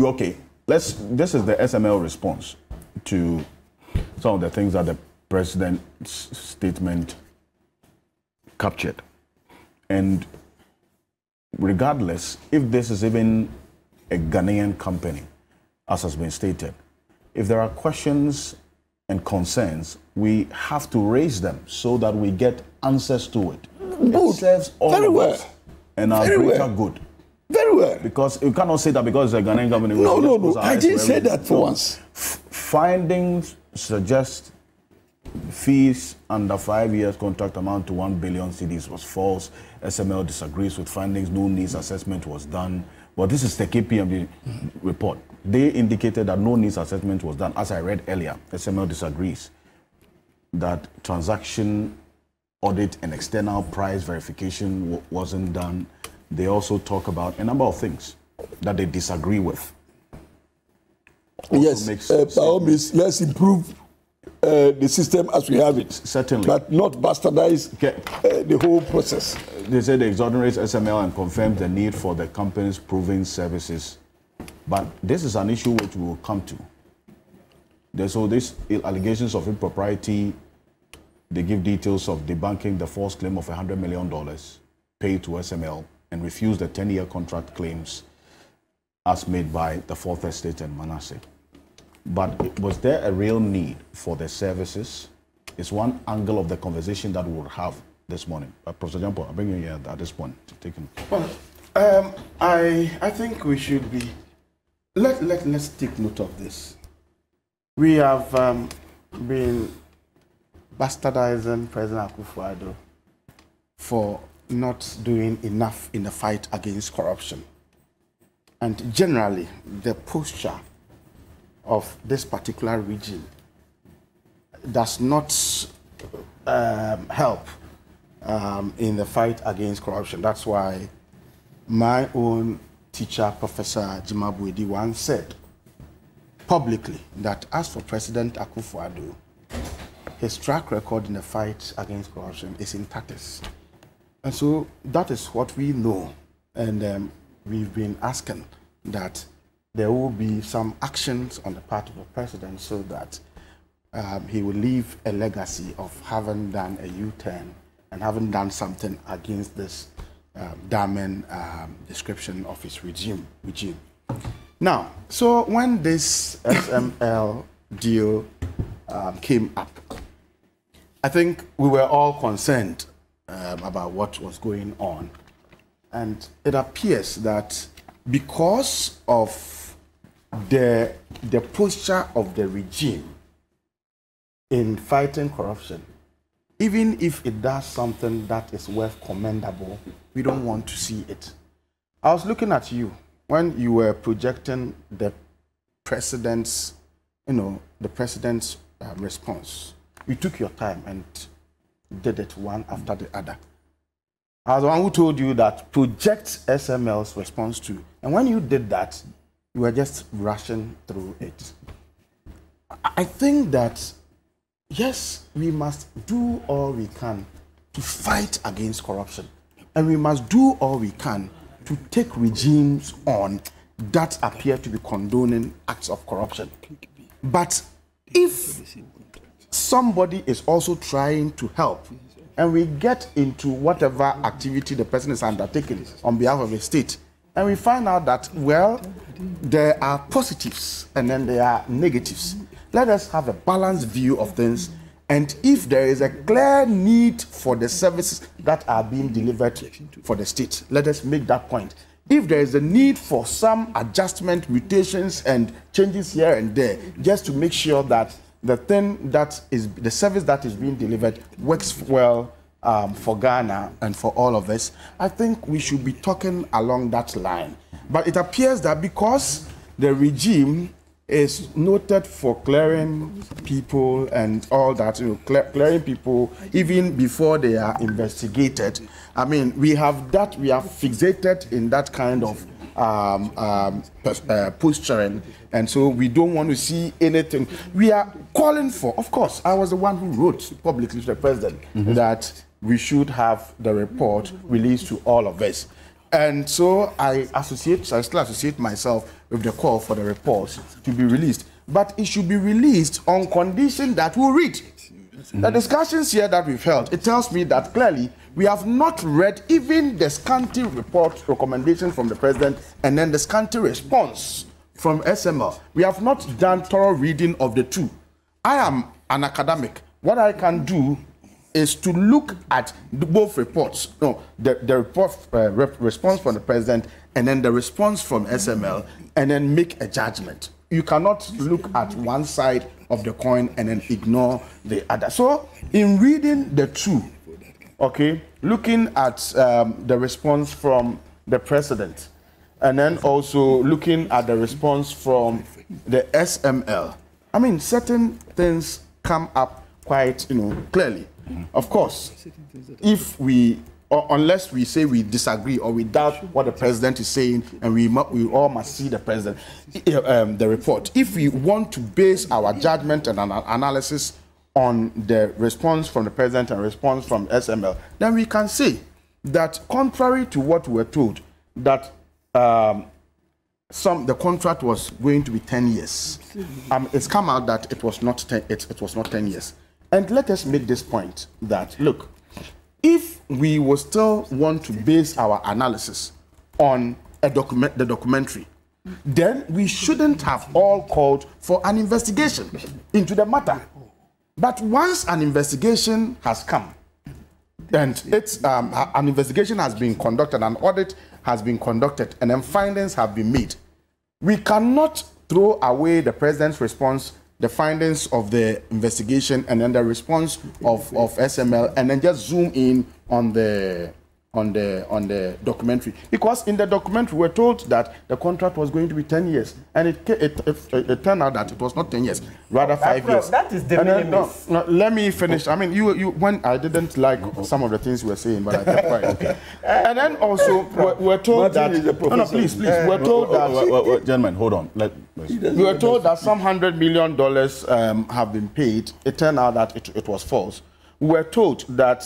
okay, let's, this is the SML response to some of the things that the president's statement captured. And regardless, if this is even a Ghanaian company, as has been stated, if there are questions and concerns, we have to raise them so that we get answers to it. Good. It serves all of us and our greater good. Very well. Because you cannot say that because it's a Ghanaian company. No, no, no. I didn't say that for once. Findings suggest fees under 5 years contract amount to 1 billion cedis was false. SML disagrees with findings. No needs assessment was done. But this is the KPMG report. They indicated that no needs assessment was done. As I read earlier, SML disagrees that transaction audit and external price verification wasn't done. They also talk about a number of things that they disagree with. Also yes, by all means, let's improve the system as we have it. Certainly. But not bastardize the whole process. They said they exonerate SML and confirm the need for the company's proving services. But this is an issue which we will come to. There's all these allegations of impropriety. They give details of debunking the false claim of $100 million paid to SML and refuse the 10-year contract claims as made by the Fourth Estate and Manasseh. But was there a real need for the services? It's one angle of the conversation that we'll have this morning. President, I'll bring you here at this point. Well, I think we should be... Let's take note of this. We have been bastardizing President Akufo-Addo for not doing enough in the fight against corruption. And generally, the posture of this particular region does not help in the fight against corruption. That's why my own teacher, Professor Jimabwedi, once said publicly that as for President Akufo-Addo, his track record in the fight against corruption is in tatters. And so that is what we know. And we've been asking that there will be some actions on the part of the president so that he will leave a legacy of having done a U-turn and having done something against this damning description of his regime. Now, so when this SML deal came up, I think we were all concerned about what was going on. And it appears that because of the posture of the regime in fighting corruption, even if it does something that is worth commendable, we don't want to see it. I was looking at you when you were projecting the president's, the president's response. You took your time and did it one after the other. I was the one who told you that project SML's response to, and when you did that, you were just rushing through it. I think that, yes, we must do all we can to fight against corruption, and we must do all we can to take regimes on that appear to be condoning acts of corruption. But if somebody is also trying to help, and we get into whatever activity the person is undertaking on behalf of the state, and we find out that, well, there are positives and then there are negatives. Let us have a balanced view of things, and if there is a clear need for the services that are being delivered for the state, let us make that point. If there is a need for some adjustment, mutations, and changes here and there, just to make sure that the thing that is the service that is being delivered works well for Ghana and for all of us, I think we should be talking along that line. But it appears that because the regime is noted for clearing people and all that, clearing people even before they are investigated, I mean, we are fixated in that kind of posturing, and so we don't want to see anything. We are calling for, of course, I was the one who wrote publicly to the president that we should have the report released to all of us. And so I still associate myself with the call for the reports to be released. But it should be released on condition that we'll read. The discussions here that we've held, it tells me that clearly we have not read even the scanty report recommendation from the president and then the scanty response from SML. We have not done thorough reading of the two. I am an academic. What I can do is to look at both reports, no, the report, response from the president and then the response from SML, and then make a judgment. You cannot look at one side of the coin and then ignore the other. So in reading the two, okay, looking at the response from the president and then also looking at the response from the SML, I mean, certain things come up quite, you know, clearly. Of course, if we, or unless we say we disagree or we doubt what the president is saying, and we all must see the president, the report. If we want to base our judgment and analysis on the response from the president and response from SML, then we can say that contrary to what we were told, that the contract was going to be 10 years. It's come out that it was not 10, it was not 10 years. And let us make this point that, look, if we will still want to base our analysis on a the documentary, then we shouldn't have all called for an investigation into the matter. But once an investigation has come, and it's, an investigation has been conducted, an audit has been conducted, and then findings have been made, we cannot throw away the president's response, the findings of the investigation, and then the response of SML, and then just zoom in on the documentary. Because in the documentary, we're told that the contract was going to be 10 years, and it turned out that it was not 10 years, rather 5 years. That is the minimis. No, let me finish. I mean, when I didn't like some of the things you were saying, but I kept quiet. Okay. And then also, we're told Martin that... No, no, please, please. We're told that... Gentlemen, hold on. We were told that some $100 million have been paid. It turned out that it was false. We were told that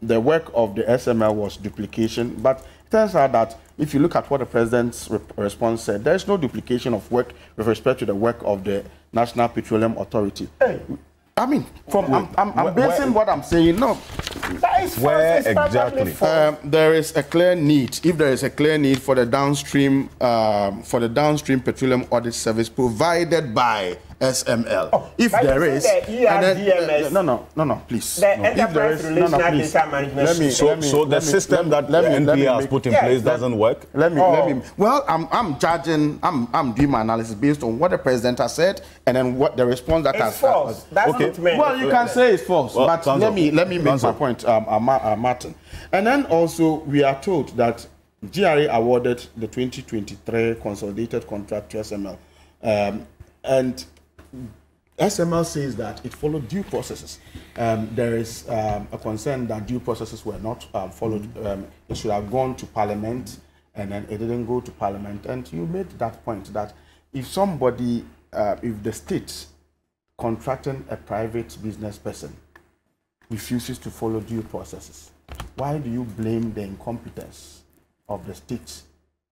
the work of the SML was duplication, but it turns out that if you look at what the president's response said, there is no duplication of work with respect to the work of the National Petroleum Authority. Hey. I mean, I'm basing what I'm saying. No, that is where exactly. There is a clear need. If there is a clear need for the downstream petroleum audit service provided by SML, if there is, please. The enterprise relational data management. So the system that NPA has put in place doesn't work. Well, I'm judging. I'm doing my analysis based on what the president has said and then what the response that has. False. Well, you can say it's false, but let me make my point, Martin. And then also, we are told that GRA awarded the 2023 consolidated contract to SML, and SML says that it followed due processes. There is a concern that due processes were not followed. It should have gone to Parliament, and then it didn't go to Parliament. And you made that point that if somebody, if the state contracting a private business person refuses to follow due processes, why do you blame the incompetence of the state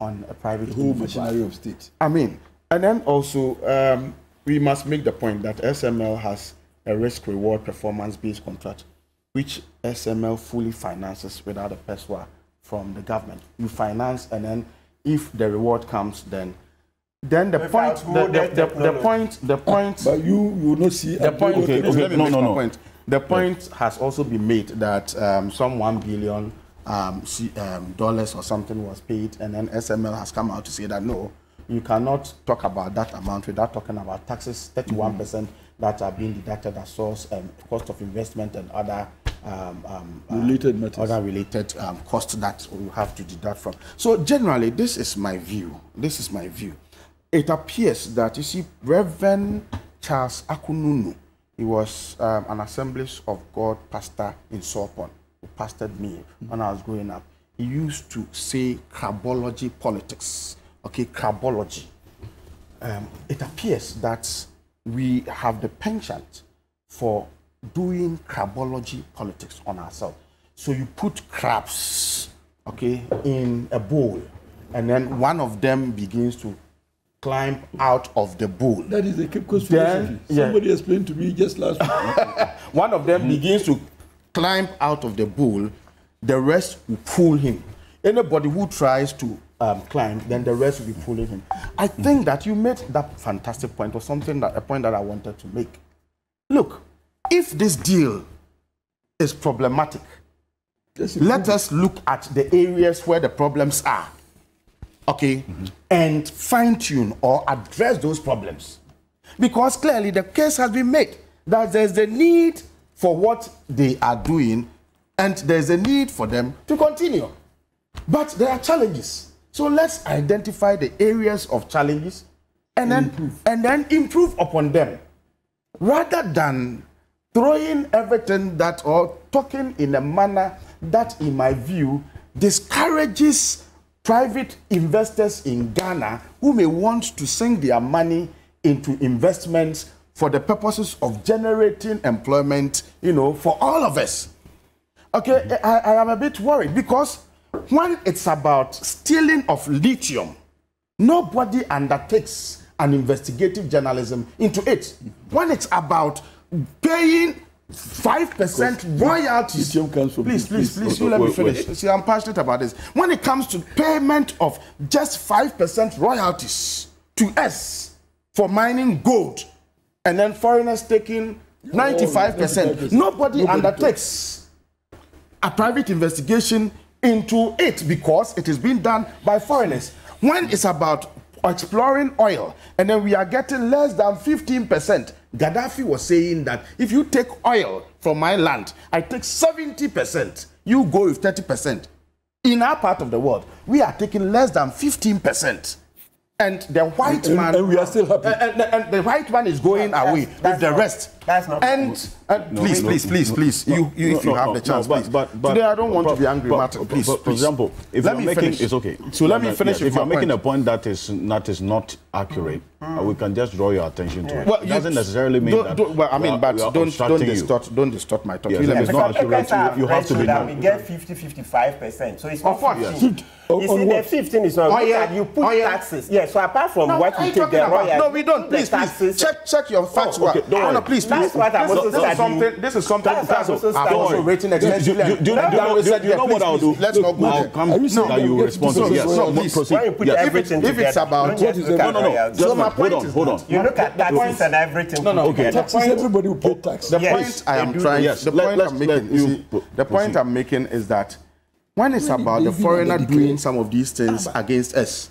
on a private business? The whole machinery of state. I mean, and then also, we must make the point that SML has a risk-reward performance-based contract, which SML fully finances without a PESWA from the government. You finance, and then if the reward comes, then the point. But you will not see the point. The point has also been made that some $1 billion dollars or something was paid, and then SML has come out to say that no, you cannot talk about that amount without talking about taxes, 31% that are being deducted at source, cost of investment, and other related matters. Other related costs that we have to deduct from. So generally, this is my view. It appears that, you see, Reverend Charles Akununu, he was an Assemblies of God pastor in Sopon, who pastored me when I was growing up. He used to say crabology politics. Okay, crabology. It appears that we have the penchant for doing crabology politics on ourselves. So you put crabs okay, in a bowl, and then one of them begins to climb out of the bowl. That is a Kipco's philosophy. Yeah. Somebody explained to me just last week. One of them begins to climb out of the bowl, the rest will pull him. Anybody who tries to climb, then the rest will be pulling him. I think that you made that fantastic point, or something, that a point that I wanted to make. Look, if this deal is problematic, let us look at the areas where the problems are, okay, and fine-tune or address those problems. Because clearly the case has been made that there's a need for what they are doing, and there's a need for them to continue. But there are challenges. So let's identify the areas of challenges and then improve upon them, rather than throwing everything that, or talking in a manner that, in my view, discourages private investors in Ghana who may want to sink their money into investments for the purposes of generating employment, you know, for all of us. Okay, I am a bit worried, because when it's about stealing of lithium, nobody undertakes an investigative journalism into it. When it's about paying 5% royalties, please, let me finish. See, I'm passionate about this. When it comes to payment of just 5% royalties to us for mining gold, and then foreigners taking 95%, nobody undertakes a private investigation into it, because it is being done by foreigners. When it's about exploring oil, and then we are getting less than 15%. Gaddafi was saying that if you take oil from my land, I take 70%, you go with 30%. In our part of the world, we are taking less than 15%. And the white man, and we are still happy. And the white man is going away with the rest. That's not. Please. If you have the chance, please. But today I don't want to be angry, Martin. Please, for example, if let me making, finish. It's okay. So let me finish. If you're making a point that is not accurate, we can just draw your attention to it. Well, it doesn't necessarily mean that. Well, I mean, but don't distort my talk. It's not accurate. You have to be. We get 50-55%. So it's not. You see, the 15 is not. You put taxes. Yeah. So apart from what you take the royalty. No, we don't. Please, check your facts. No, please. That's what I'm also saying. This is something that's also rating extensively. Do you know what I'll do? Let's not go there. That you respond to. Yes. No, please. When you put everything together. If it's about. No. So my point is, you look at taxes and everything. No. Okay. Taxes. Everybody will pay tax. The point I am trying. The point I'm making is that when it's about the foreigner doing some of these things against us,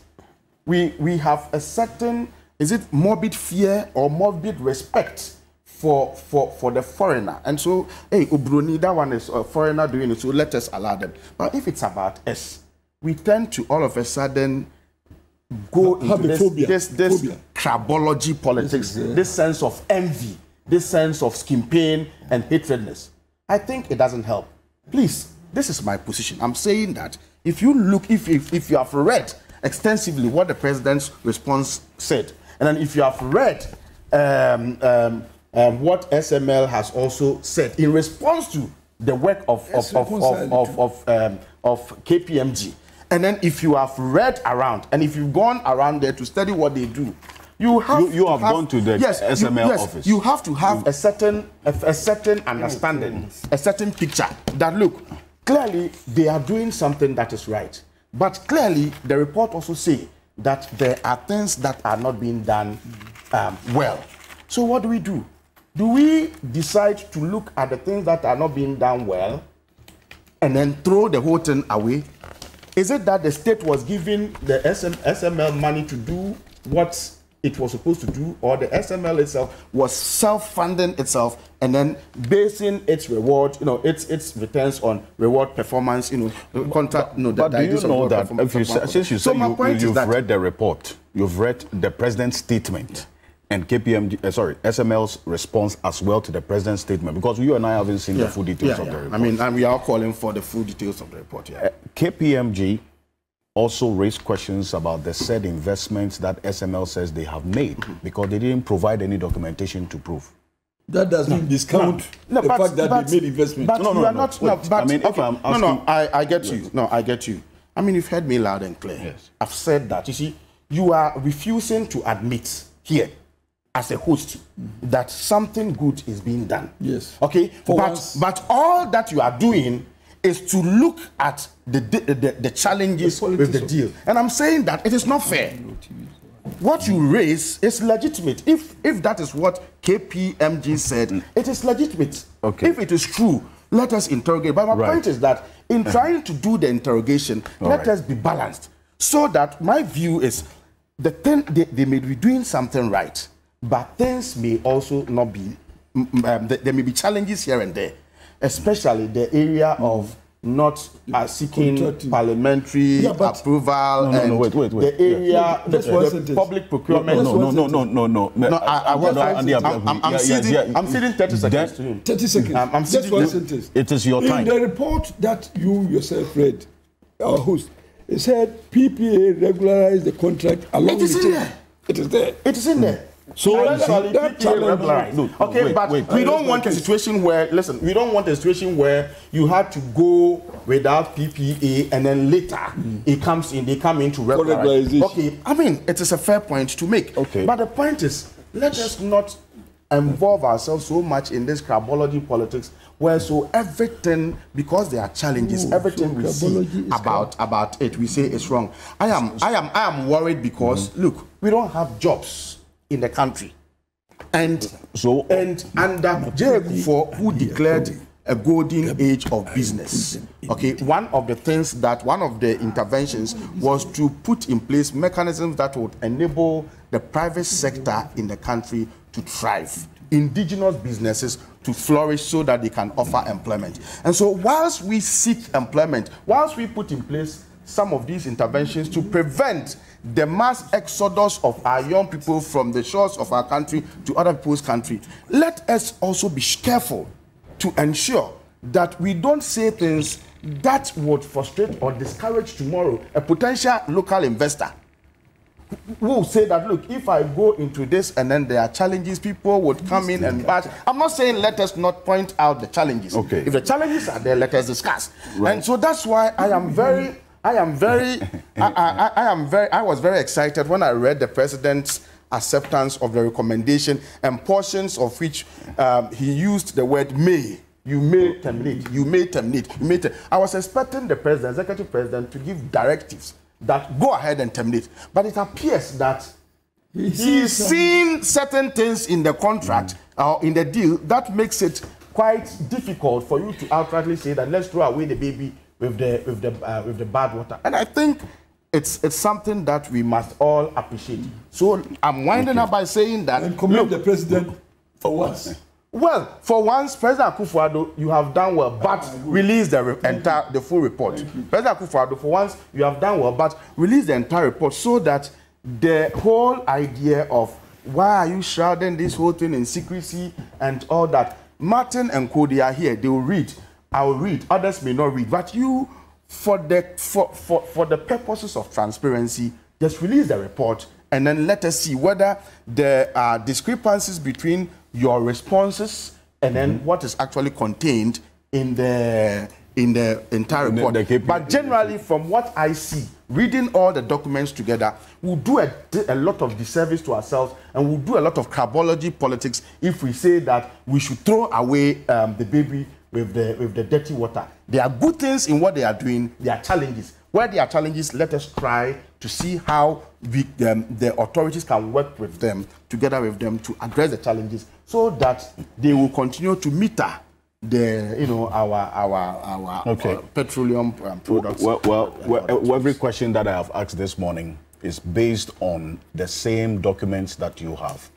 we have a certain, is it morbid fear or morbid respect for the foreigner. And so, hey, Ubruni, that one is a foreigner doing it, so let us allow them. But if it's about us, we tend to all of a sudden go into this crabology politics, this sense of envy, this sense of skin pain and hatredness. I think it doesn't help. Please, this is my position. I'm saying that if you look, if you have read extensively what the president's response said, and then if you have read what SML has also said in response to the work of KPMG, and then if you have read around, and if you've gone around there to study what they do, you have gone to the SML office. You have to have a certain understanding, a certain picture that, look, clearly they are doing something that is right. But clearly, the report also says that there are things that are not being done well. So what do we do? Do we decide to look at the things that are not being done well and then throw the whole thing away? Is it that the state was giving the SML money to do what it was supposed to do, or the SML itself was self-funding itself and then basing its reward, you know, its returns on reward performance, you know, contract. Since you say you've read the report, you've read the president's statement, and SML's response as well to the president's statement, because you and I haven't seen the full details of the report. I mean, and we are calling for the full details of the report. Yeah. KPMG also raised questions about the said investments that SML says they have made, because they didn't provide any documentation to prove. That doesn't discount the fact that they made investment. But no, no, you are not. No, but, I mean, okay, if I'm asking, I get you. No, I get you. I mean, you've heard me loud and clear. Yes. I've said that. You see, you are refusing to admit here, as a host, that something good is being done. Yes. Okay. But all that you are doing is to look at the challenges with the deal, and I'm saying that it is not fair. What you raise is legitimate. If that is what KPMG said, it is legitimate. Okay. If it is true, let us interrogate. But my point is that in trying to do the interrogation, let us be balanced. So that my view is they may be doing something right, but things may also not be. There may be challenges here and there, especially the area of not seeking parliamentary approval and the area, the public procurement. I'm feeding 30 seconds to him. 30 seconds. Just one sentence. It is your time. In the report that you yourself read, our host, it said PPA regularized the contract along with it. It is there. It is in there. So actually, we don't want a situation where, listen, we don't want a situation where you had to go without PPA and then later it comes in, they come into regularization. Okay, I mean, it is a fair point to make. Okay. But the point is, let us not involve ourselves so much in this crabology politics, where so everything, because there are challenges, everything we see about it, we say it's wrong. I am worried because look, we don't have jobs in the country, and under J.A. Kufuor, who declared a golden age of business. Okay, one of the interventions was to put in place mechanisms that would enable the private sector in the country to thrive, indigenous businesses to flourish, so that they can offer employment. And so, whilst we seek employment, whilst we put in place some of these interventions to prevent the mass exodus of our young people from the shores of our country to other people's country, let us also be careful to ensure that we don't say things that would frustrate or discourage tomorrow a potential local investor who will say that, look, if I go into this and then there are challenges, people would come in and bash. I'm not saying let us not point out the challenges. Okay. If the challenges are there, let us discuss. Right. And so that's why I was very excited when I read the president's acceptance of the recommendation, and portions of which he used the word may. You may terminate. You may terminate. You may terminate. I was expecting the president, executive president, to give directives that go ahead and terminate. But it appears that he's seen certain things in the contract or in the deal that makes it quite difficult for you to outrightly say that let's throw away the baby with the bad water. And I think it's something that we must all appreciate. So I'm winding up by saying that, and commend the president for once. Well, for once, President Akufo-Addo, you have done well, but release the full report. President Akufo-Addo, for once, you have done well, but release the entire report, so that the whole idea of why are you shrouding this whole thing in secrecy and all that. Martin and Cody are here, they will read. I will read. Others may not read. But you, for the purposes of transparency, just release the report, and then let us see whether there are discrepancies between your responses and then what is actually contained in the entire report. But generally, from what I see, reading all the documents together, we'll do a lot of disservice to ourselves, and we'll do a lot of crabology politics if we say that we should throw away the baby with the dirty water. There are good things in what they are doing. There are challenges. Where there are challenges, let us try to see how the authorities can work with them, together with them, to address the challenges, so that they will continue to meter our petroleum products. Well, every question that I have asked this morning is based on the same documents that you have.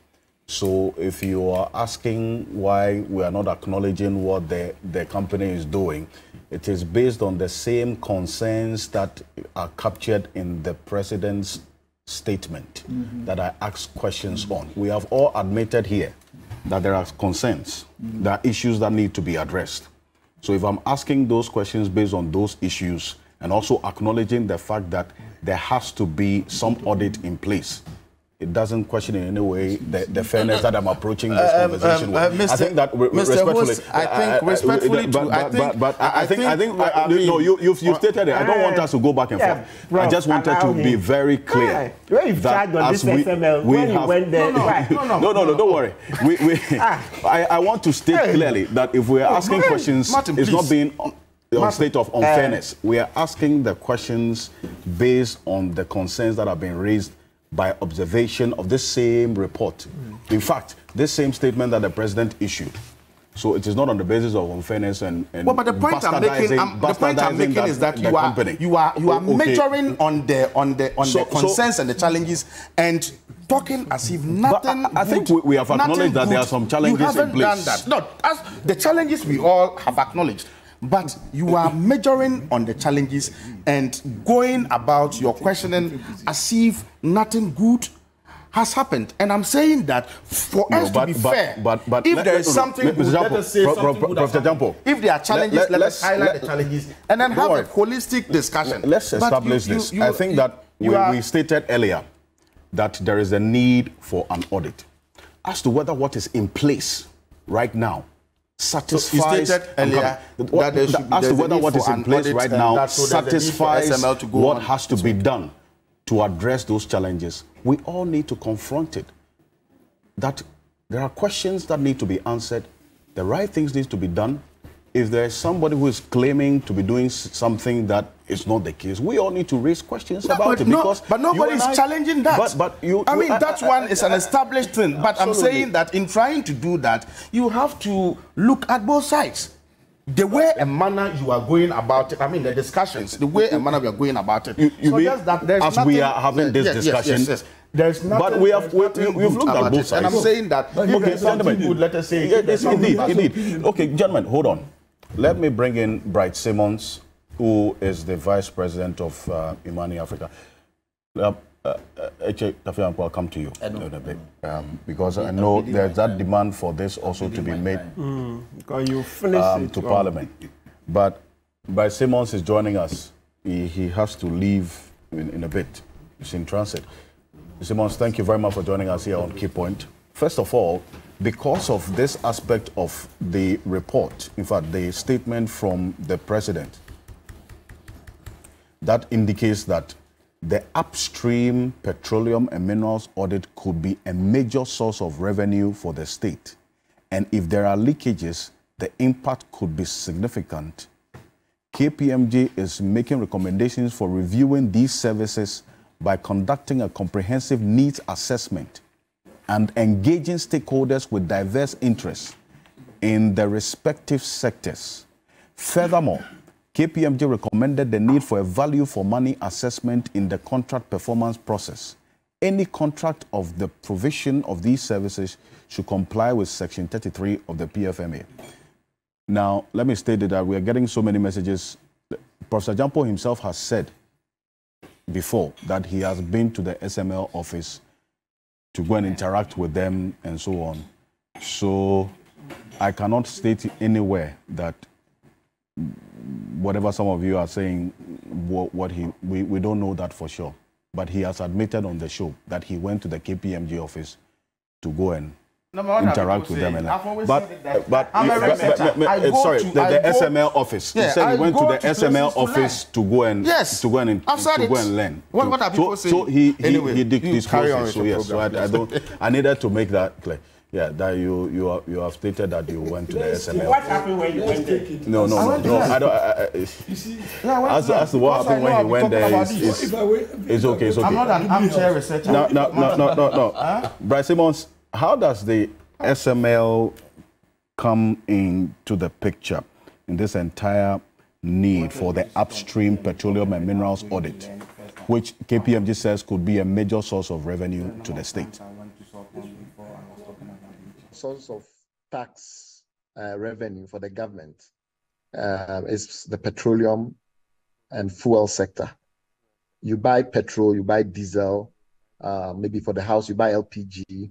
So if you are asking why we are not acknowledging what the company is doing, it is based on the same concerns that are captured in the president's statement that I asked questions on. We have all admitted here that there are concerns, there are issues that need to be addressed. So if I'm asking those questions based on those issues, and also acknowledging the fact that there has to be some audit in place, it doesn't question in any way the fairness that I'm approaching this conversation with. I think that respectfully, you've stated it. I don't want us to go back and forth. Bro, I just wanted to be very clear. No, don't worry. I want to state clearly that if we are asking questions, it's not being on state of unfairness. We are asking the questions based on the concerns that have been raised by observation of this same report. In fact, this same statement that the president issued. So it is not on the basis of unfairness and well, but the point I'm making, is that you are majoring on the concerns and the challenges and talking as if nothing. I think we have acknowledged that there are some challenges in place. Done that. No, as the challenges we all have acknowledged. But you are majoring on the challenges and going about your questioning as if nothing good has happened. And I'm saying that for us to be fair, if there is something good, let us say something good has happened. If there are challenges, let us highlight the challenges and then have a holistic discussion. Let's establish this. I think that we stated earlier that there is a need for an audit as to whether what is in place right now satisfies what has to be done to address those challenges. We all need to confront it. That there are questions that need to be answered. The right things need to be done. If there is somebody who is claiming to be doing something that is not the case, we all need to raise questions about it. But nobody is challenging that. That one is an established thing. But absolutely. I'm saying that in trying to do that, you have to look at both sides. The way and manner you are going about it, I mean the discussions, the way and manner we are going about it. As we are having this discussion. There's nothing, but we have we've looked at both sides. And I'm saying that indeed. Okay, gentlemen, hold on. Let me bring in Bright Simons, who is the vice president of Imani Africa. Tafian, I'll come to you in a bit because I know there's that demand for this also to be made to Parliament. But Bright Simons is joining us. He has to leave in a bit. He's in transit. Simons, thank you very much for joining us here on Key Point. First of all, because of this aspect of the report, in fact, the statement from the president, that indicates that the upstream petroleum and minerals audit could be a major source of revenue for the state. And if there are leakages, the impact could be significant. KPMG is making recommendations for reviewing these services by conducting a comprehensive needs assessment and engaging stakeholders with diverse interests in their respective sectors. Furthermore, KPMG recommended the need for a value for money assessment in the contract performance process. Any contract of the provision of these services should comply with Section 33 of the PFMA. Now, let me state that we are getting so many messages. Professor Jampo himself has said before that he has been to the SML office to go and interact with them and so on. So I cannot state anywhere that whatever some of you are saying, we don't know that for sure. But he has admitted on the show that he went to the KPMG office to go and interact with them. But sorry, the SML office. Yeah, he said he went to the SML office to go and learn. What are people saying? So he did this process. So yes, I needed to make that clear. Yeah, that you have stated that you went to the SML. What happened when you went there? No. I don't. As to what happened when he went there is okay. It's okay. I'm not an armchair researcher. No. Bright Simons, how does the SML come into the picture in this entire need for the upstream petroleum and minerals audit, which KPMG says could be a major source of revenue to the state? Source of tax revenue for the government is the petroleum and fuel sector. You buy petrol, you buy diesel, maybe for the house you buy LPG.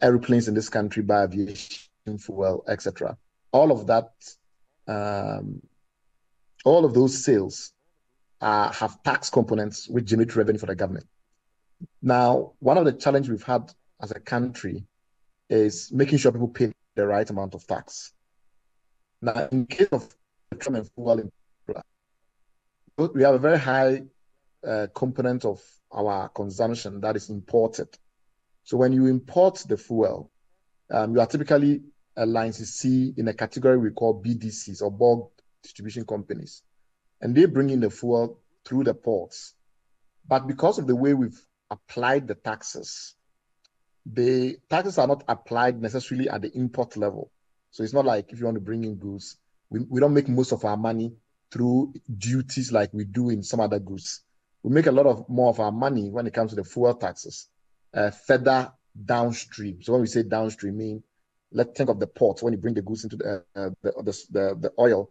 Airplanes in this country buy aviation fuel, etc. All of that, all of those sales have tax components which generate revenue for the government. Now, one of the challenges we've had as a country is making sure people pay the right amount of tax. Now, in case of petroleum and fuel in particular, we have a very high component of our consumption that is imported. So when you import the fuel, you are typically a licensee in a category we call BDCs, or bulk distribution companies, and they bring in the fuel through the ports. But because of the way we've applied the taxes are not applied necessarily at the import level. So it's not like if you want to bring in goods, we don't make most of our money through duties like we do in some other goods. We make a lot of more of our money when it comes to the fuel taxes further downstream. So when we say downstream, mean let's think of the ports when you bring the goods into the oil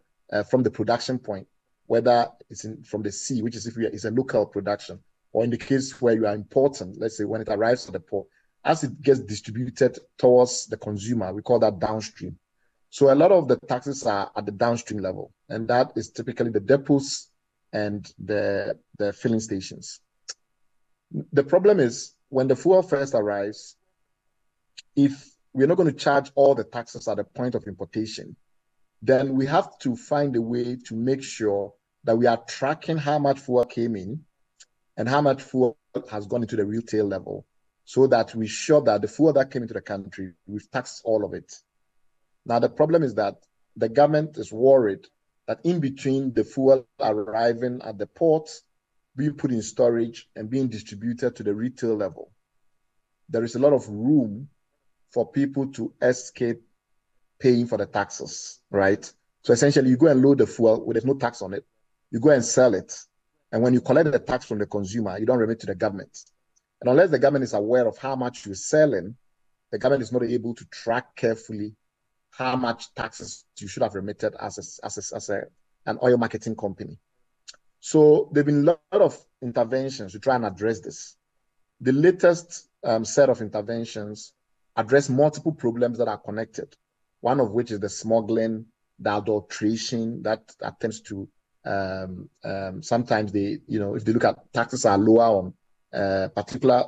from the production point, whether it's from the sea, which is if it's a local production, or in the case where you are importing, let's say when it arrives at the port, as it gets distributed towards the consumer, we call that downstream. So a lot of the taxes are at the downstream level, and that is typically the depots and the filling stations. The problem is when the fuel first arrives, if we're not going to charge all the taxes at the point of importation, then we have to find a way to make sure that we are tracking how much fuel came in and how much fuel has gone into the retail level, so that we sure that the fuel that came into the country, we've taxed all of it. Now, the problem is that the government is worried that in between the fuel arriving at the port, being put in storage and being distributed to the retail level, there is a lot of room for people to escape paying for the taxes, right? So essentially, you go and load the fuel where there's no tax on it. You go and sell it. And when you collect the tax from the consumer, you don't remit to the government. And unless the government is aware of how much you're selling, the government is not able to track carefully how much taxes you should have remitted as an oil marketing company. So there have been a lot of interventions to try and address this. The latest set of interventions address multiple problems that are connected, one of which is the smuggling, the adulteration that attempts to, sometimes they, you know, if they look at taxes are lower on particular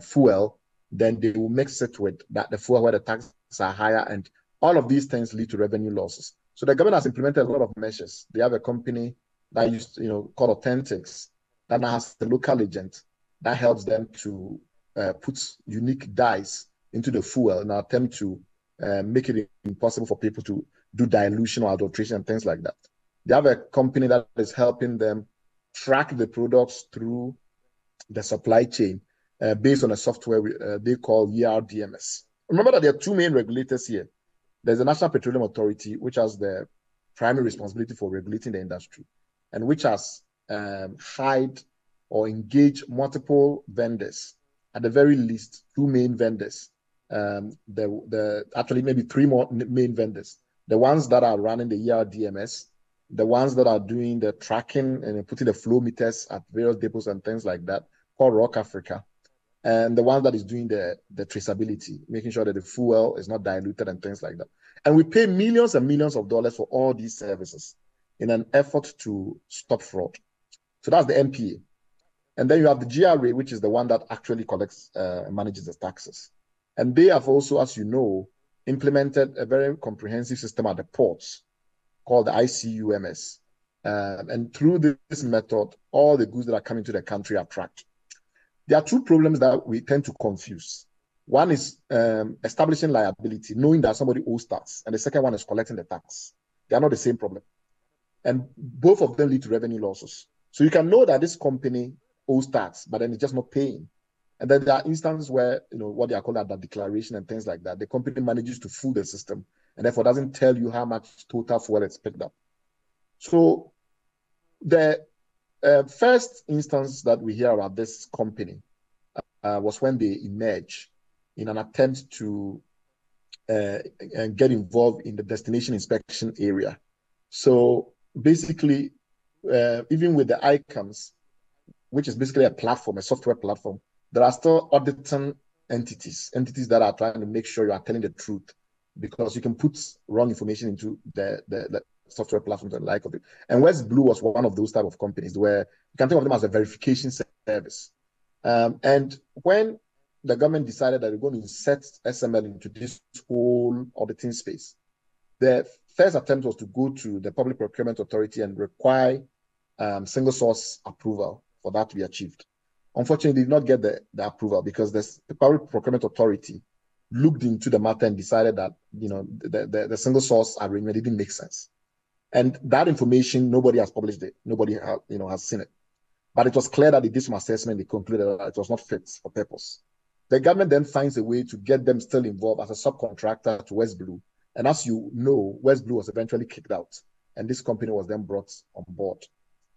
fuel, then they will mix it with that the fuel where the taxes are higher, and all of these things lead to revenue losses. So the government has implemented a lot of measures. They have a company that used, you know, called Authentics, that now has the local agent that helps them to put unique dyes into the fuel in an attempt to make it impossible for people to do dilution or adulteration and things like that. They have a company that is helping them track the products through the supply chain based on a software they call ERDMS. Remember that there are two main regulators here. There's the National Petroleum Authority, which has the primary responsibility for regulating the industry, and which has hired or engaged multiple vendors, at the very least, two main vendors. Actually, maybe three more main vendors. The ones that are running the ERDMS, the ones that are doing the tracking and putting the flow meters at various depots and things like that, called Rock Africa, and the one that is doing the traceability, making sure that the fuel is not diluted and things like that. And we pay millions and millions of dollars for all these services in an effort to stop fraud. So that's the NPA. And then you have the GRA, which is the one that actually collects and manages the taxes. And they have also, as you know, implemented a very comprehensive system at the ports called the ICUMS. And through this method, all the goods that are coming to the country are tracked. There are two problems that we tend to confuse. One is establishing liability, knowing that somebody owes tax. And the second one is collecting the tax. They are not the same problem. And both of them lead to revenue losses. So you can know that this company owes tax, but then it's just not paying. And then there are instances where, you know, what they are called at the declaration and things like that, the company manages to fool the system and therefore doesn't tell you how much total fuel it's picked up. So the first instance that we hear about this company was when they emerged in an attempt to get involved in the destination inspection area. So basically, even with the ICUMS, which is basically a platform, a software platform, there are still auditing entities that are trying to make sure you are telling the truth, because you can put wrong information into the software platforms and like of it. And West Blue was one of those type of companies where you can think of them as a verification service. And when the government decided that they're going to set SML into this whole auditing space, the first attempt was to go to the Public Procurement Authority and require single source approval for that to be achieved. Unfortunately, they did not get the approval because the Public Procurement Authority looked into the matter and decided that, you know, the single source arrangement didn't make sense. And that information, nobody has published it. Nobody has seen it. But it was clear that they did some assessment. They concluded that it was not fit for purpose. The government then finds a way to get them still involved as a subcontractor to West Blue. And as you know, West Blue was eventually kicked out. And this company was then brought on board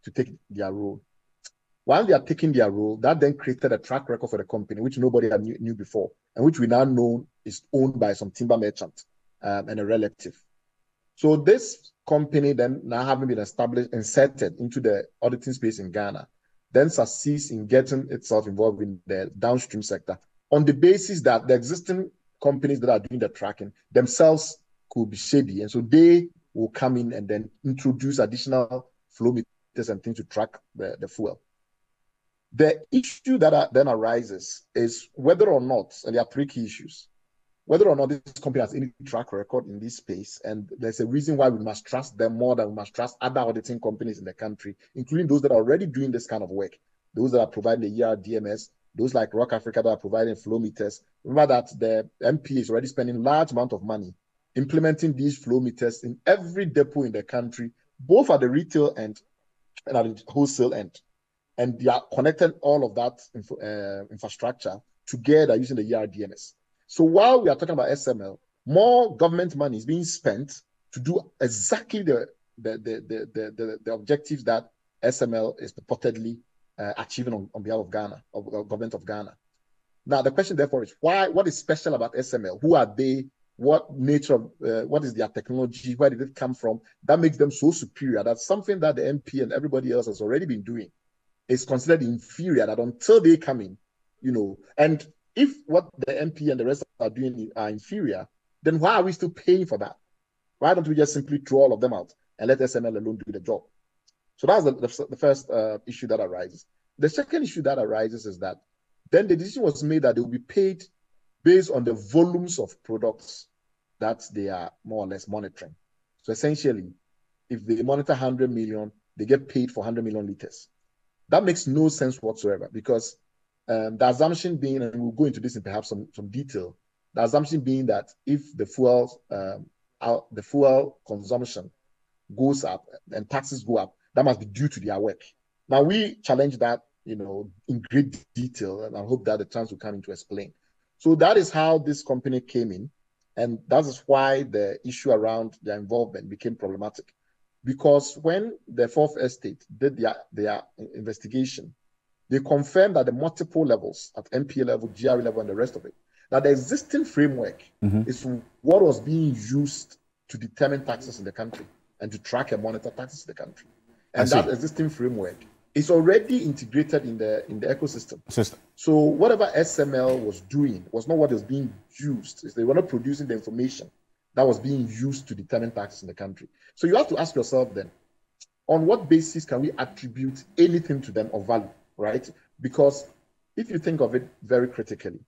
to take their role. While they are taking their role, that then created a track record for the company, which nobody had knew before, and which we now know is owned by some timber merchant and a relative. So this company then, now having been established and inserted into the auditing space in Ghana, then succeeds in getting itself involved in the downstream sector on the basis that the existing companies that are doing the tracking themselves could be shady. And so they will come in and then introduce additional flow meters and things to track the fuel. The issue that then arises is whether or not, and there are three key issues, whether or not this company has any track record in this space. And there's a reason why we must trust them more than we must trust other auditing companies in the country, including those that are already doing this kind of work, those that are providing the ERDMS, those like Rock Africa that are providing flow meters. Remember that the NPA is already spending large amount of money implementing these flow meters in every depot in the country, both at the retail end and at the wholesale end. And they are connecting all of that infrastructure together using the ERDMS. So while we are talking about SML, more government money is being spent to do exactly the objectives that SML is purportedly achieving on behalf of Ghana, of government of Ghana. Now the question therefore is why? What is special about SML? Who are they? What nature of what is their technology? Where did it come from? That makes them so superior. That's something that the MP and everybody else has already been doing. Is considered inferior, that until they come in, you know, and if what the MP and the rest are doing are inferior, then why are we still paying for that? Why don't we just simply throw all of them out and let SML alone do the job? So that's the first issue that arises. The second issue that arises is that then the decision was made that they will be paid based on the volumes of products that they are more or less monitoring. So essentially, if they monitor 100 million, they get paid for 100 million liters. That makes no sense whatsoever because the assumption being, and we'll go into this in perhaps some detail, the assumption being that if the fuel consumption goes up and taxes go up, that must be due to their work. Now we challenge that, you know, in great detail, and I hope that the chance will come in to explain. So that is how this company came in, and that is why the issue around their involvement became problematic. Because when the Fourth Estate did their investigation, they confirmed that the multiple levels at NPA level, GRA level, and the rest of it, that the existing framework is what was being used to determine taxes in the country and to track and monitor taxes in the country. And that existing framework is already integrated in the ecosystem. So whatever SML was doing was not what was being used. They were not producing the information that was being used to determine taxes in the country. So you have to ask yourself then, on what basis can we attribute anything to them of value, right? Because if you think of it very critically,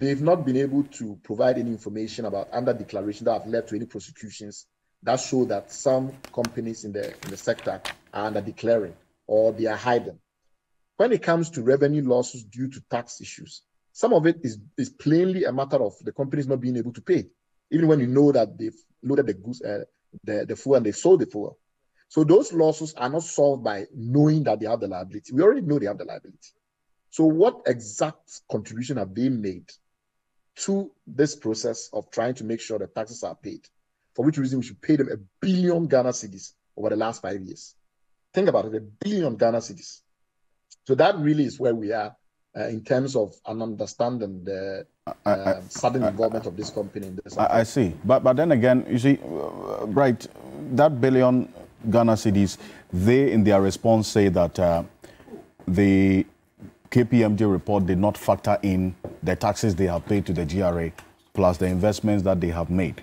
they've not been able to provide any information about under declaration that have led to any prosecutions that show that some companies in the sector are under declaring or they are hiding. When it comes to revenue losses due to tax issues, some of it is plainly a matter of the companies not being able to pay, even when you know that they've loaded the goods, the fuel, and they sold the fuel. So those losses are not solved by knowing that they have the liability. We already know they have the liability. So what exact contribution have they made to this process of trying to make sure that taxes are paid? For which reason we should pay them 1 billion Ghana cedis over the last 5 years. Think about it, 1 billion Ghana cedis. So that really is where we are in terms of an understanding the sudden involvement of this company in this. I see. But then again, you see, right, that billion Ghana cedis, they in their response say that the KPMG report did not factor in the taxes they have paid to the GRA plus the investments that they have made.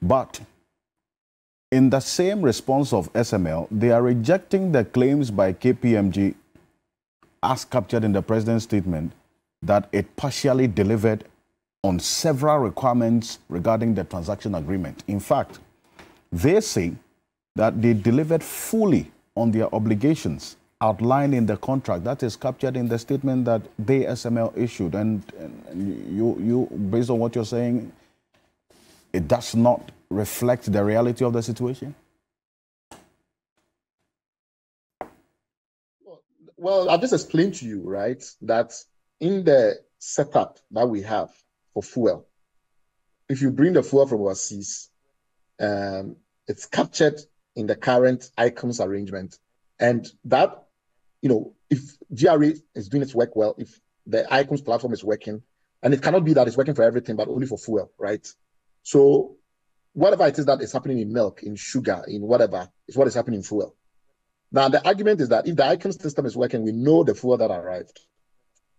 But in the same response of SML, they are rejecting the claims by KPMG as captured in the president's statement, that it partially delivered on several requirements regarding the transaction agreement. In fact, they say that they delivered fully on their obligations outlined in the contract. That is captured in the statement that they, SML, issued. And you, based on what you're saying, it does not reflect the reality of the situation? Well, I'll just explain to you, right, that in the setup that we have for fuel, if you bring the fuel from overseas, it's captured in the current ICUMS arrangement. And that, you know, if GRA is doing its work well, if the ICUMS platform is working, and it cannot be that it's working for everything, but only for fuel, right? So whatever it is that is happening in milk, in sugar, in whatever, is what is happening in fuel. Now, the argument is that if the ICUMS system is working, we know the fuel that arrived.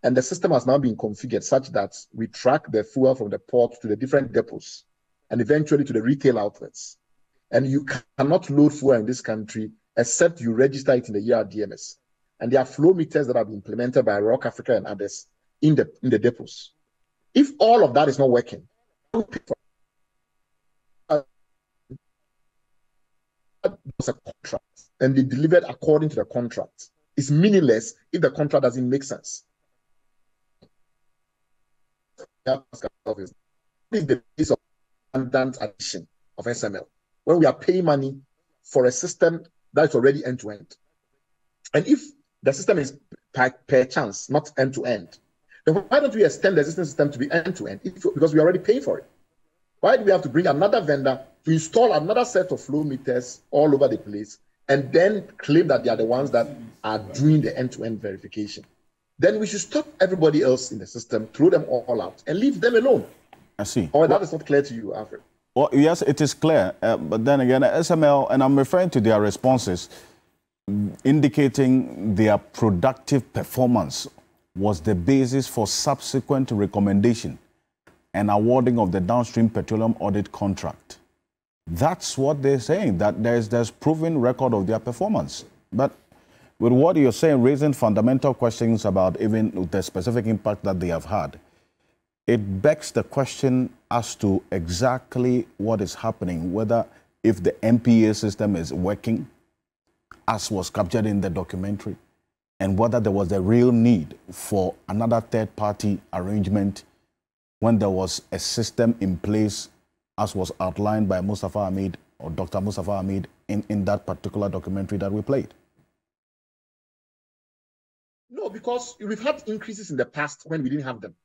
And the system has now been configured such that we track the fuel from the port to the different depots and eventually to the retail outlets. And you cannot load fuel in this country except you register it in the ERDMS. And there are flow meters that have been implemented by Rock Africa and others in the depots. If all of that is not working, that was a contract, and they delivered according to the contract. It's meaningless if the contract doesn't make sense. Is the piece of abundant addition of SML, when we are paying money for a system that's already end-to-end. And if the system is per chance, not end-to-end, then why don't we extend the existing system to be end-to-end? Because we're already paying for it. Why do we have to bring another vendor to install another set of flow meters all over the place and then claim that they are the ones that are doing the end-to-end verification? Then we should stop everybody else in the system, throw them all out, and leave them alone. I see. Or that is not clear to you, Alfred. Well, yes, it is clear. But then again, SML, and I'm referring to their responses, indicating their productive performance was the basis for subsequent recommendation and awarding of the downstream petroleum audit contract. That's what they're saying, that there's proven record of their performance. But with what you're saying, raising fundamental questions about even the specific impact that they have had, it begs the question as to exactly what is happening, whether if the NPA system is working, as was captured in the documentary, and whether there was a real need for another third-party arrangement when there was a system in place, as was outlined by Mustafa Ahmed or Dr. Mustafa Ahmed in that particular documentary that we played. No, because we've had increases in the past when we didn't have them.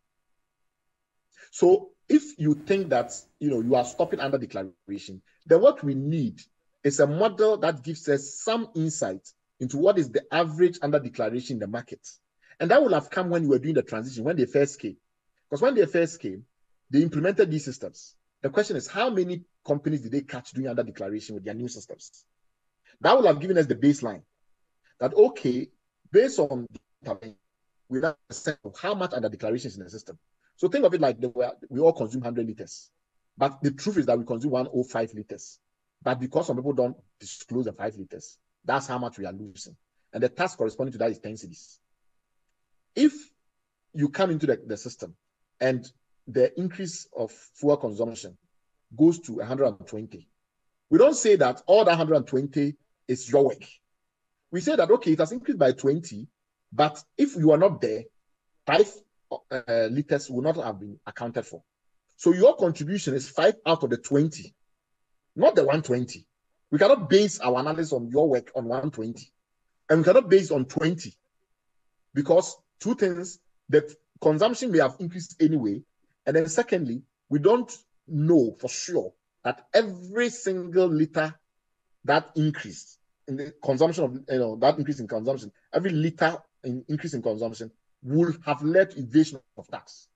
So if you think that, you know, you are stopping under declaration, then what we need is a model that gives us some insight into what is the average under declaration in the market. And that would have come when you were doing the transition, when they first came. Because when they first came, they implemented these systems. The question is, how many companies did they catch doing under declaration with their new systems? That would have given us the baseline that, okay, based on we have a sense of how much under declaration is in the system. So think of it like we all consume 100 liters. But the truth is that we consume 105 liters. But because some people don't disclose the 5 liters, that's how much we are losing. And the tax corresponding to that is 10 cedis. If you come into the system and the increase of fuel consumption goes to 120, we don't say that all the 120 is your work. We say that, okay, it has increased by 20, but if you are not there, 5 liters will not have been accounted for. So your contribution is 5 out of the 20, not the 120. We cannot base our analysis on your work on 120. And we cannot base on 20 because two things, the consumption may have increased anyway. And then secondly, we don't know for sure that every single liter that increased in the consumption of, you know, that increase in consumption, every liter in increase in consumption will have led to evasion of tax.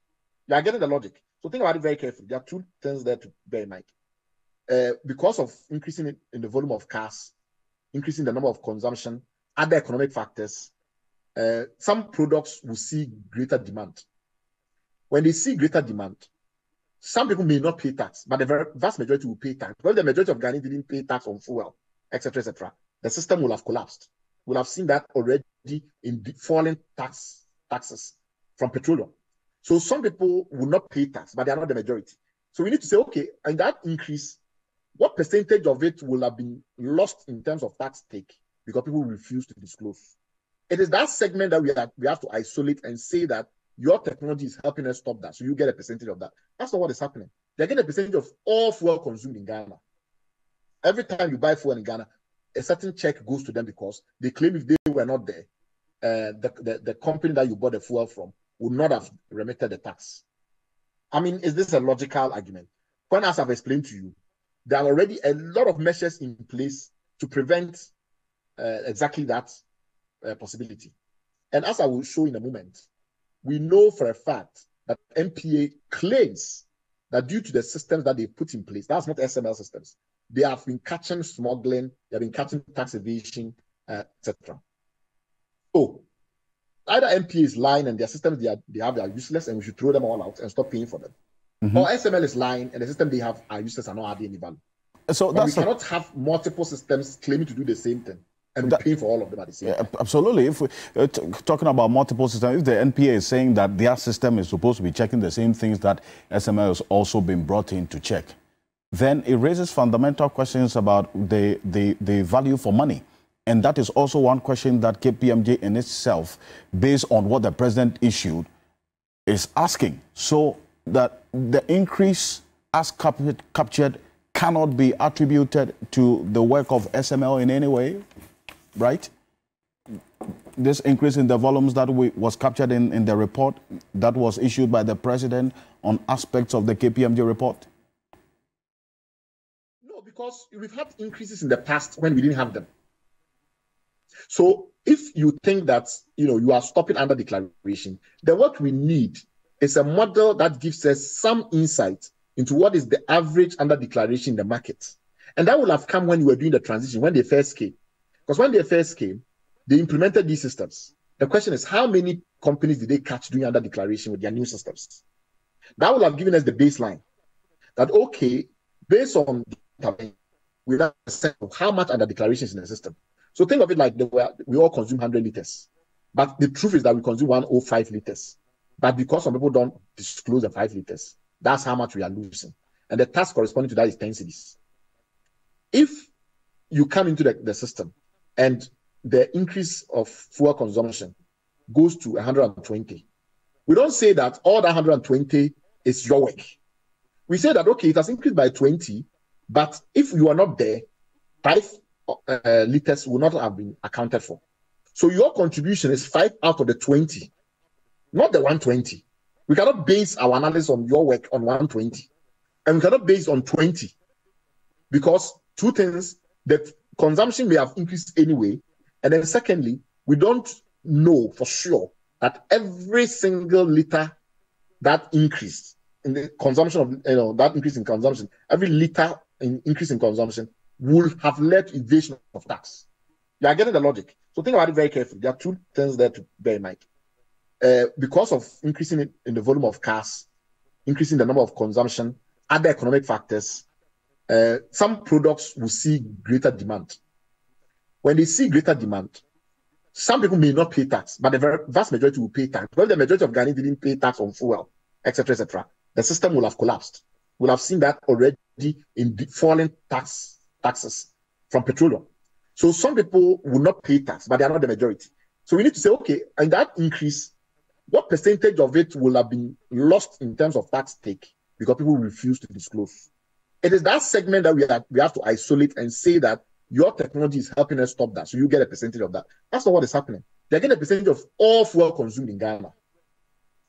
You are getting the logic. So think about it very carefully. There are two things there to bear in mind. Because of increasing in the volume of cars, increasing the number of consumption, other economic factors, some products will see greater demand. When they see greater demand, some people may not pay tax, but the vast majority will pay tax. Well, the majority of Ghanaians didn't pay tax on fuel, etc., etc. The system will have collapsed. We'll have seen that already in the falling taxes from petroleum. So some people will not pay tax, but they are not the majority. So we need to say, okay, and that increase, what percentage of it will have been lost in terms of tax take because people refuse to disclose? It is that segment that we have to isolate and say that your technology is helping us stop that. So you get a percentage of that. That's not what is happening. They're getting a percentage of all fuel consumed in Ghana. Every time you buy fuel in Ghana, a certain check goes to them because they claim if they were not there, the company that you bought the fuel from would not have remitted the tax. I mean, is this a logical argument? When, as I've explained to you, there are already a lot of measures in place to prevent exactly that possibility. And as I will show in a moment, we know for a fact that NPA claims that due to the systems that they put in place, that's not SML systems, they have been catching smuggling, they have been catching tax evasion, etc. So either NPA is lying and their systems they have are useless and we should throw them all out and stop paying for them. Mm-hmm. Or SML is lying and the system they have are useless and not adding any value. So that's we cannot have multiple systems claiming to do the same thing and pay for all of them at the same time. Absolutely. If we're talking about multiple systems, if the NPA is saying that their system is supposed to be checking the same things that SML has also been brought in to check, then it raises fundamental questions about the value for money. And that is also one question that KPMG in itself, based on what the president issued, is asking. So that the increase as captured cannot be attributed to the work of SML in any way. Right? This increase in the volumes that was captured in the report that was issued by the president on aspects of the KPMG report? No, because we've had increases in the past when we didn't have them. So if you think that, you know, you are stopping under declaration, then what we need is a model that gives us some insight into what is the average under declaration in the market. And that would have come when you were doing the transition, when they first came. Because when they first came, they implemented these systems. The question is, how many companies did they catch doing under declaration with their new systems? That would have given us the baseline that, okay, based on we have a sense of how much under declaration is in the system. So think of it like we all consume 100 liters. But the truth is that we consume 105 liters. But because some people don't disclose the 5 liters, that's how much we are losing. And the tax corresponding to that is 10 cedis. If you come into the system, and the increase of fuel consumption goes to 120. We don't say that all the 120 is your work. We say that, okay, it has increased by 20, but if you are not there, 5 liters will not have been accounted for. So your contribution is 5 out of the 20, not the 120. We cannot base our analysis on your work on 120. And we cannot base on 20 because two things that consumption may have increased anyway. And then secondly, we don't know for sure that every single liter that increased in the consumption of, you know, that increase in consumption, every liter in increase in consumption would have led to evasion of tax. You are getting the logic. So think about it very carefully. There are two things there to bear in mind. Because of increasing in the volume of cars, increasing the number of consumption, other economic factors, some products will see greater demand. When they see greater demand, some people may not pay tax, but the vast majority will pay tax. Well, the majority of Ghanaians didn't pay tax on fuel, etc., etc. The system will have collapsed. We'll have seen that already in the falling taxes from petroleum. So some people will not pay tax, but they are not the majority. So we need to say, okay, and that increase, what percentage of it will have been lost in terms of tax take because people refuse to disclose? It is that segment that we have to isolate and say that your technology is helping us stop that. So you get a percentage of that. That's not what is happening. They're getting a percentage of all fuel consumed in Ghana.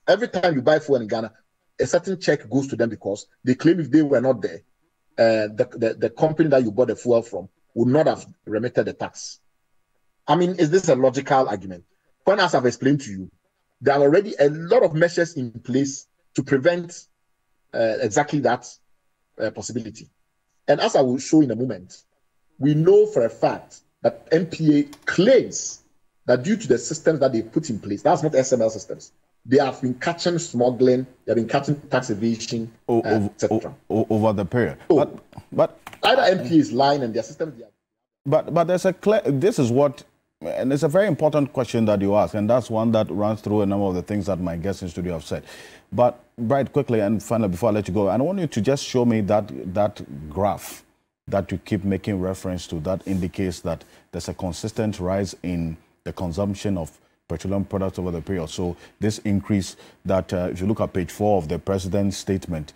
Every time you buy fuel in Ghana, a certain check goes to them because they claim if they were not there, the company that you bought the fuel from would not have remitted the tax. I mean, is this a logical argument? When, as I've explained to you, there are already a lot of measures in place to prevent exactly that possibility. And as I will show in a moment, we know for a fact that NPA claims that due to the systems that they put in place, that's not SML systems, they have been catching smuggling, they have been catching tax evasion, etc. Over the period. So, but either NPA is lying and their systems... But there's a clear... This is what And it's a very important question that you ask, and that's one that runs through a number of the things that my guests in studio have said. But, Bright, quickly and finally, before I let you go, I want you to just show me that graph that you keep making reference to that indicates that there's a consistent rise in the consumption of petroleum products over the period. So this increase that, if you look at page 4 of the president's statement,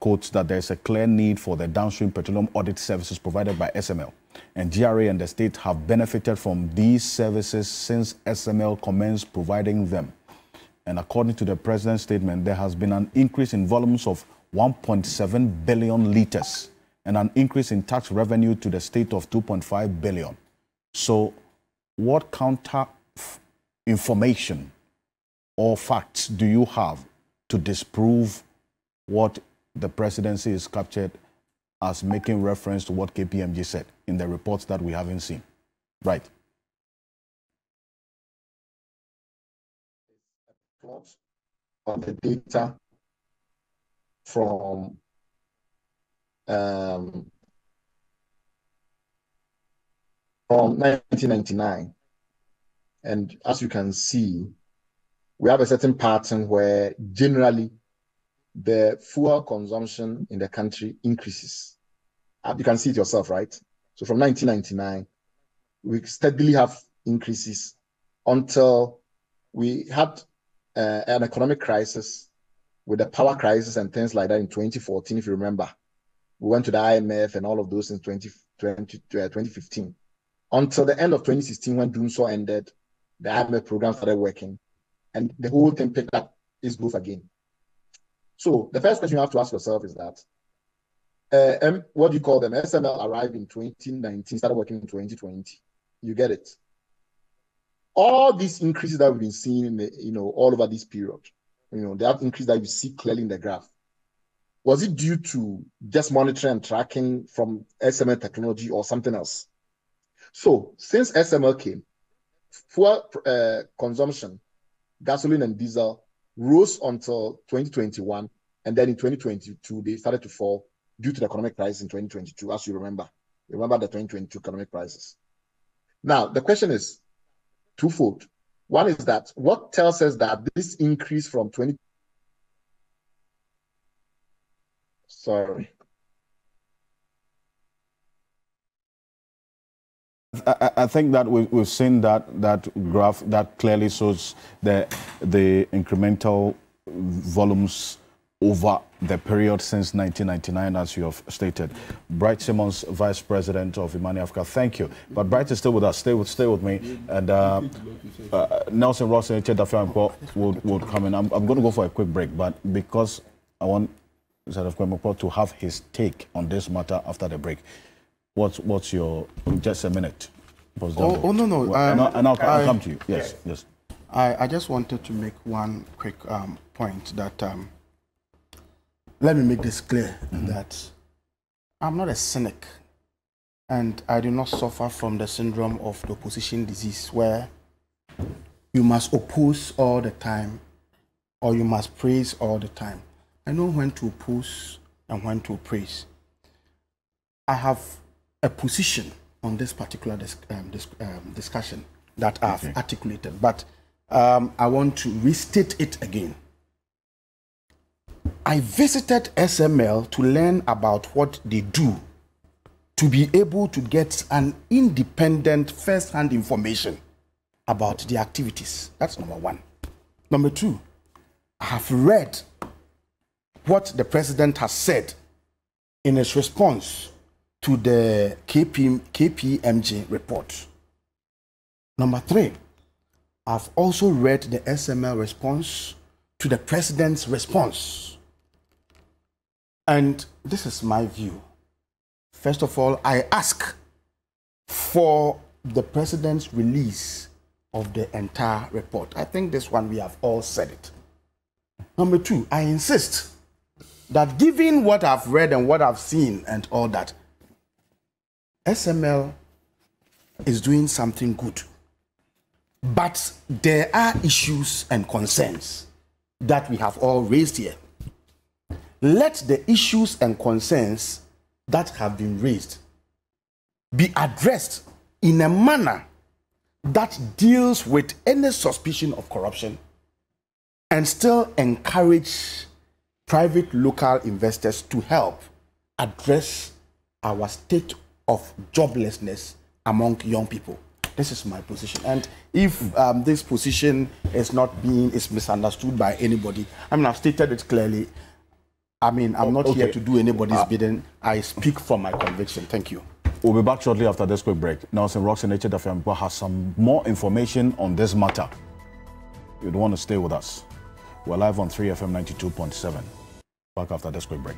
quotes that there's a clear need for the downstream petroleum audit services provided by SML. And GRA and the state have benefited from these services since SML commenced providing them. And according to the president's statement, there has been an increase in volumes of 1.7 billion liters and an increase in tax revenue to the state of 2.5 billion. So what counter information or facts do you have to disprove what the presidency is captured as making reference to what KPMG said in the reports that we haven't seen? Right. Plot of the data from from 1999, and as you can see, we have a certain pattern where generally the fuel consumption in the country increases. You can see it yourself, right? So from 1999, we steadily have increases until we had an economic crisis with the power crisis and things like that in 2014, if you remember. We went to the IMF and all of those in 2015. Until the end of 2016, when Doomsaw ended, the IMF program started working, and the whole thing picked up its growth again. So the first question you have to ask yourself is that, what do you call them? SML arrived in 2019, started working in 2020. You get it? All these increases that we've been seeing, in the, all over this period, that increase that you see clearly in the graph, was it due to just monitoring and tracking from SML technology or something else? So since SML came, fuel consumption, gasoline and diesel, rose until 2021, and then in 2022 they started to fall due to the economic crisis in 2022, as you remember. The 2022 economic crisis. Now the question is twofold. One is that what tells us that this increase from I think that we've seen that graph that clearly shows the incremental volumes over the period since 1999, as you have stated. Bright Simons, Vice President of Imani Africa, thank you. But Bright is still with us. Stay with me. And Nelson Ross and Chedafia will come in. I'm going to go for a quick break, but because I want Zadafkwe to have his take on this matter after the break. What's your, just a minute. No. I'll come to you. Yes. I just wanted to make one quick point that, let me make this clear, that I'm not a cynic, and I do not suffer from the syndrome of the opposition disease, where you must oppose all the time or you must praise all the time. I know when to oppose and when to praise. I have a position on this particular discussion that I've articulated, but I want to restate it again. I visited SML to learn about what they do to be able to get an independent first-hand information about the activities. That's number one. Number two, I have read what the president has said in his response to the KPMG report. Number three, I've also read the SML response to the president's response. And this is my view. First of all, I ask for the president's release of the entire report. I think this one we have all said it. Number two, I insist that given what I've read and what I've seen and all that, SML is doing something good, but there are issues and concerns that we have all raised here. Let the issues and concerns that have been raised be addressed in a manner that deals with any suspicion of corruption and still encourage private local investors to help address our state of joblessness among young people. This is my position, and if this position is not being misunderstood by anybody, I mean, I've stated it clearly. I mean, I'm not here to do anybody's bidding. I speak from my conviction. Thank you. We'll be back shortly after this quick break. Nelson Rock Senator Dafembo has some more information on this matter. You'd want to stay with us. We're live on 3FM 92.7. Back after this quick break.